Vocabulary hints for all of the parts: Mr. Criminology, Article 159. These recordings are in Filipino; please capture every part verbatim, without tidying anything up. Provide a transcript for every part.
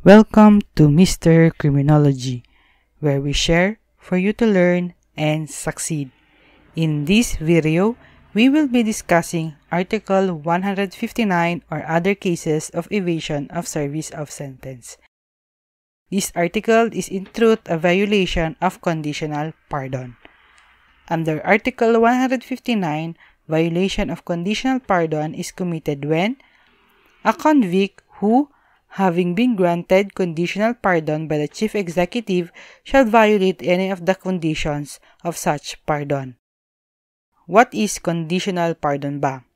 Welcome to Mister Criminology, where we share for you to learn and succeed. In this video, we will be discussing Article one fifty-nine or other cases of evasion of service of sentence. This article is in truth a violation of conditional pardon. Under Article one fifty-nine, violation of conditional pardon is committed when a convict who, having been granted conditional pardon by the chief executive, shall violate any of the conditions of such pardon. What is conditional pardon ba?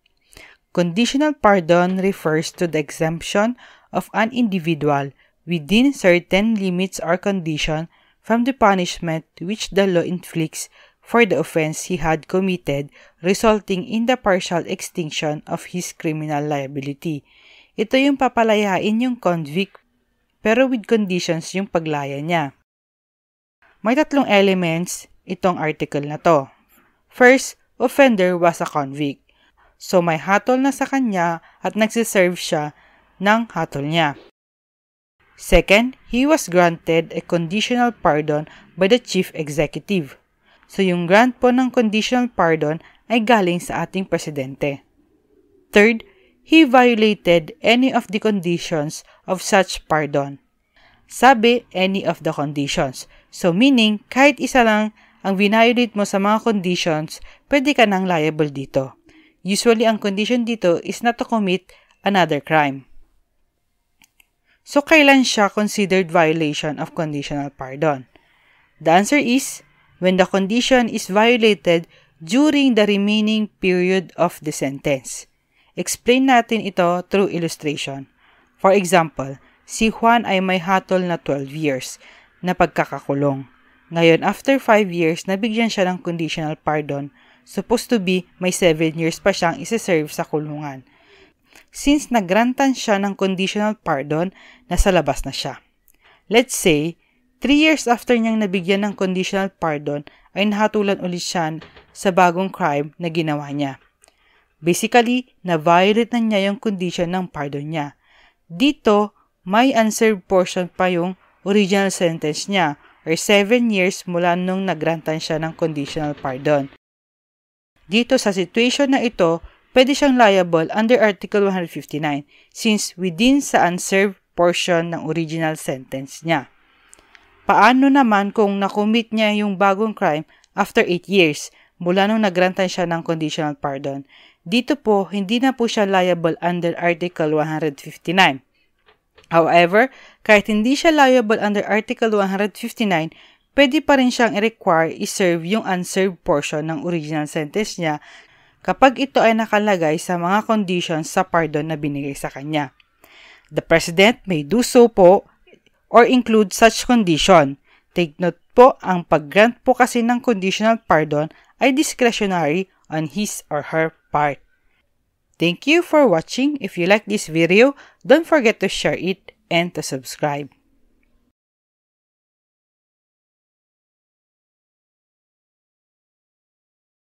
Conditional pardon refers to the exemption of an individual within certain limits or condition from the punishment which the law inflicts for the offense he had committed, resulting in the partial extinction of his criminal liability. Ito yung papalayain yung convict pero with conditions yung paglaya niya. May tatlong elements itong article na to. First, offender was a convict. So may hatol na sa kanya at nagsiserve siya ng hatol niya. Second, he was granted a conditional pardon by the chief executive. So yung grant po ng conditional pardon ay galing sa ating presidente. Third, he violated any of the conditions of such pardon. Sabi, any of the conditions. So meaning, kahit isa lang ang vinayolate mo sa mga conditions, pwede ka nang liable dito. Usually, ang condition dito is not to commit another crime. So, kailan siya considered violation of conditional pardon? The answer is, when the condition is violated during the remaining period of the sentence. Explain natin ito through illustration. For example, si Juan ay may hatol na twelve years na pagkakakulong. Ngayon, after five years, nabigyan siya ng conditional pardon. Supposed to be, may seven years pa siyang iseserve sa kulungan. Since nagrantan siya ng conditional pardon, nasa labas na siya. Let's say, three years after niyang nabigyan ng conditional pardon, ay nahatulan ulit siya sa bagong crime na ginawa niya. Basically, na-violate na niya yung condition ng pardon niya. Dito, may unserved portion pa yung original sentence niya or seven years mula nung nagrantan siya ng conditional pardon. Dito sa situation na ito, pwede siyang liable under Article one fifty-nine since within sa unserved portion ng original sentence niya. Paano naman kung nakommit niya yung bagong crime after eight years mula nung nagrantan siya ng conditional pardon? Dito po, hindi na po siya liable under Article one fifty-nine. However, kahit hindi siya liable under Article one fifty-nine, pwede pa rin siyang i-require i-serve yung unserved portion ng original sentence niya kapag ito ay nakalagay sa mga conditions sa pardon na binigay sa kanya. The President may do so po or include such condition. Take note po, ang pag-grant po kasi ng conditional pardon ay discretionary on his or her part. Thank you for watching. If you like this video, don't forget to share it and to subscribe.